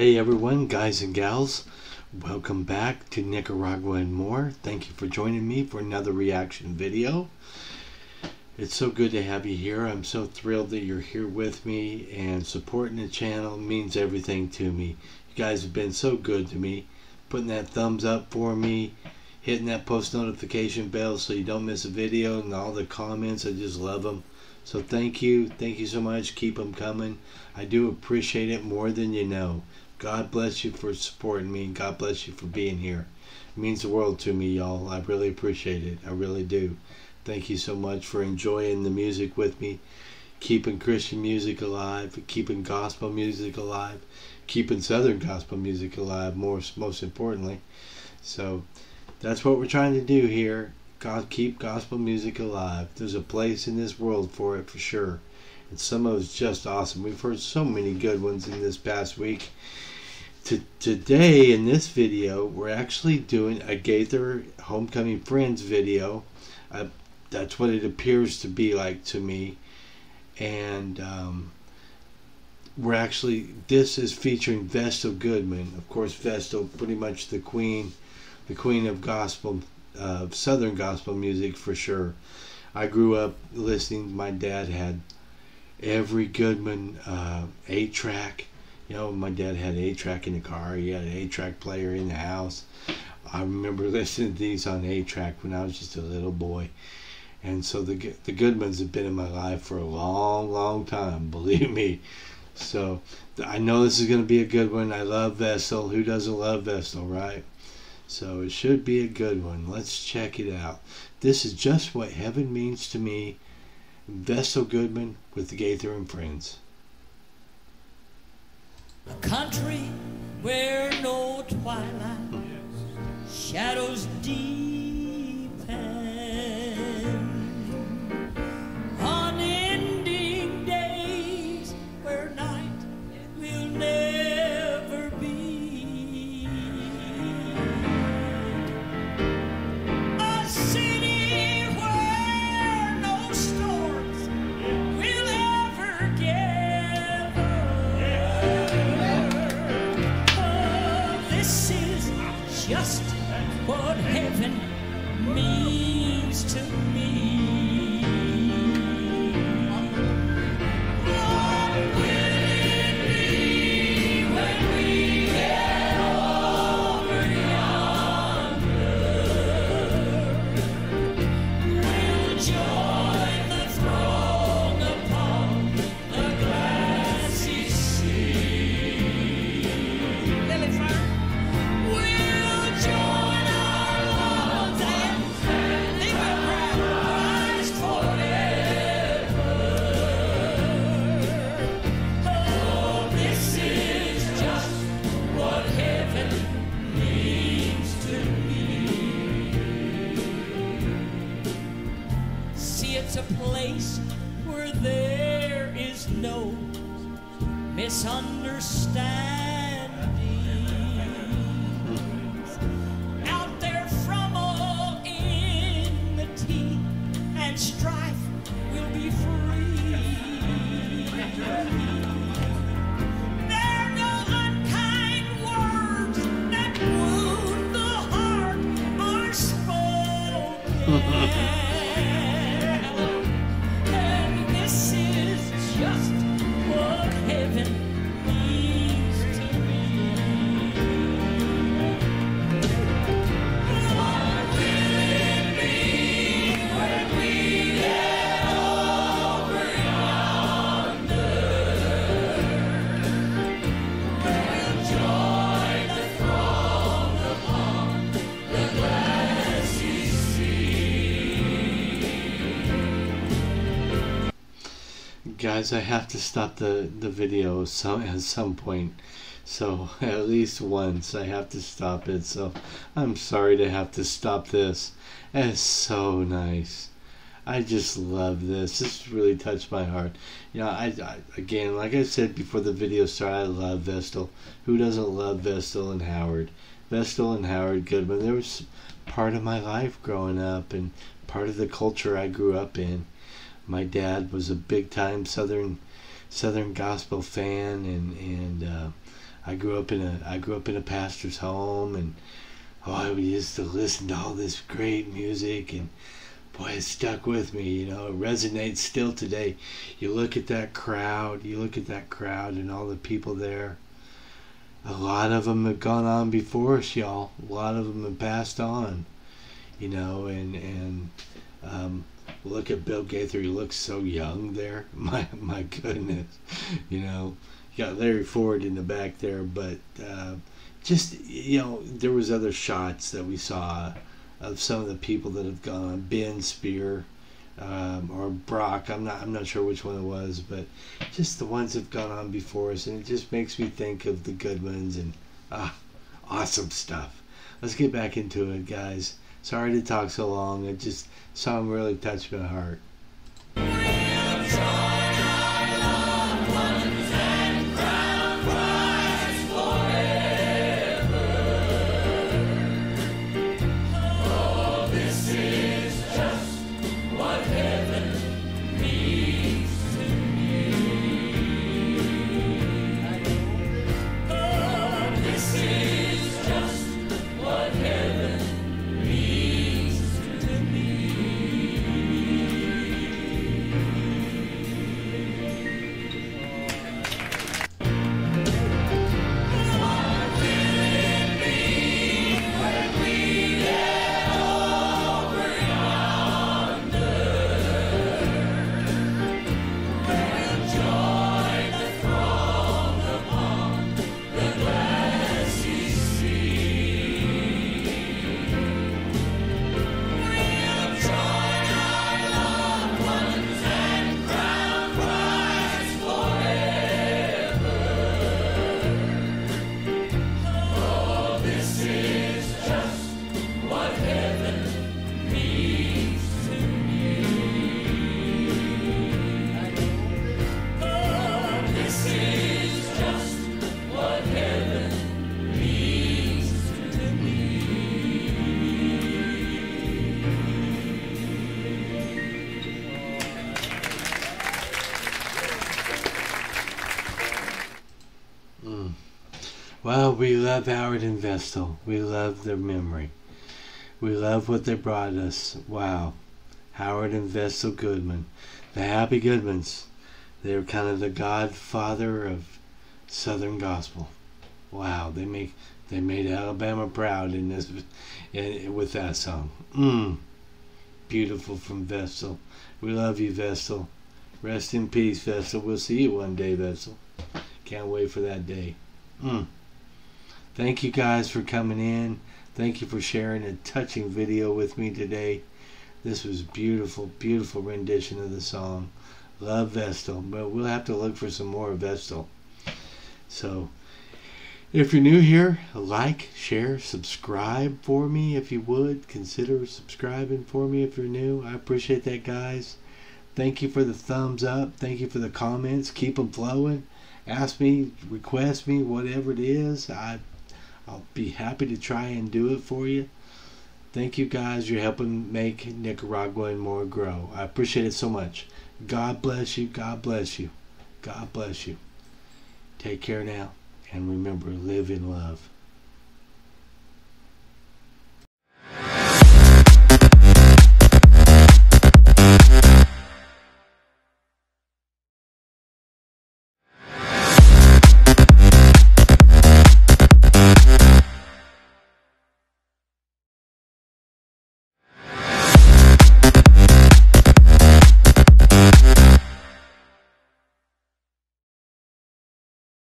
Hey everyone, guys and gals, welcome back to Nicaragua and More. Thank you for joining me for another reaction video. It's so good to have you here. I'm so thrilled that you're here with me, and supporting the channel means everything to me. You guys have been so good to me, putting that thumbs up for me, hitting that post notification bell so you don't miss a video, and all the comments, I just love them. So thank you so much. Keep them coming. I do appreciate it more than you know. God bless you for supporting me. God bless you for being here. It means the world to me, y'all. I really appreciate it. I really do. Thank you so much for enjoying the music with me, keeping Christian music alive, keeping gospel music alive, keeping Southern gospel music alive, most importantly. So that's what we're trying to do here. God, keep gospel music alive. There's a place in this world for it, for sure. And some of it's just awesome. We've heard so many good ones in this past week. Today, in this video, we're actually doing a Gaither Homecoming Friends video. That's what it appears to be like to me. And this is featuring Vestal Goodman. Of course, Vestal, pretty much the queen of gospel, of Southern gospel music, for sure. I grew up listening. My dad had every Goodman 8-track. You know, my dad had 8-track in the car. He had an 8-track player in the house. I remember listening to these on 8-track when I was just a little boy. And so the Goodmans have been in my life for a long, long time, believe me. So I know this is going to be a good one. I love Vestal. Who doesn't love Vestal, right? So it should be a good one. Let's check it out. This is Just What Heaven Means to Me, Vestal Goodman with Gaither and Friends. A country where no twilight, shadows deepen, unending days where night will never be. A city where no storms will ever gather. Oh, this is just what heaven means to me. What will it be when we get over yonder? We'll join the throng upon the glassy sea. We'll join where there is no misunderstandings, out there from all enmity and strife will be free. There are no unkind words that wound the heart are spoken. Guys, I have to stop the video at some point, so at least once I have to stop it, so I'm sorry to have to stop this. It's so nice. I just love this. This really touched my heart. You know, I again, like I said before the video started, I love Vestal. Who doesn't love Vestal and Howard? Vestal and Howard Goodman, they were part of my life growing up and part of the culture I grew up in. My dad was a big-time Southern gospel fan, and I grew up in a pastor's home, and oh, we used to listen to all this great music, and boy, it stuck with me, you know. It resonates still today. You look at that crowd and all the people there. A lot of them have gone on before us, y'all. A lot of them have passed on, you know, and look at Bill Gaither. He looks so young there. My goodness, you know. You got Larry Ford in the back there, but just, you know, there was other shots that we saw of some of the people that have gone. Ben Spear, or Brock, I'm not sure which one it was, but just the ones that have gone on before us, and it just makes me think of the Goodmans, and awesome stuff. Let's get back into it, guys. Sorry to talk so long. It just, song really touched my heart. Well, we love Howard and Vestal. We love their memory. We love what they brought us. Wow. Howard and Vestal Goodman. The Happy Goodmans. They were kind of the godfather of Southern gospel. Wow, they made Alabama proud in this, with that song. Beautiful from Vestal. We love you, Vestal. Rest in peace, Vestal. We'll see you one day, Vestal. Can't wait for that day. Thank you guys for coming in. Thank you for sharing a touching video with me today. This was beautiful, beautiful rendition of the song. Love Vestal, but we'll have to look for some more Vestal. So if you're new here, like, share, subscribe for me if you would. Consider subscribing for me if you're new. I appreciate that, guys. Thank you for the thumbs up. Thank you for the comments. Keep them flowing. Ask me, request me, whatever it is. I'll be happy to try and do it for you. Thank you, guys. You're helping make Nicaragua and More grow. I appreciate it so much. God bless you. God bless you. God bless you. Take care now. And remember, live in love.